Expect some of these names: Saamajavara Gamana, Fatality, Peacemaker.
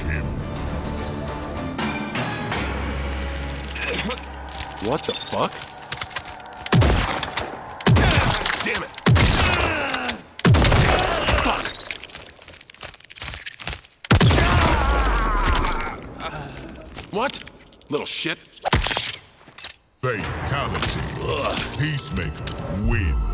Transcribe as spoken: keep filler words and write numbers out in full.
at him. What the fuck? Damn it! Fuck! What? Little shit. Fatality. Ugh. Peacemaker wins.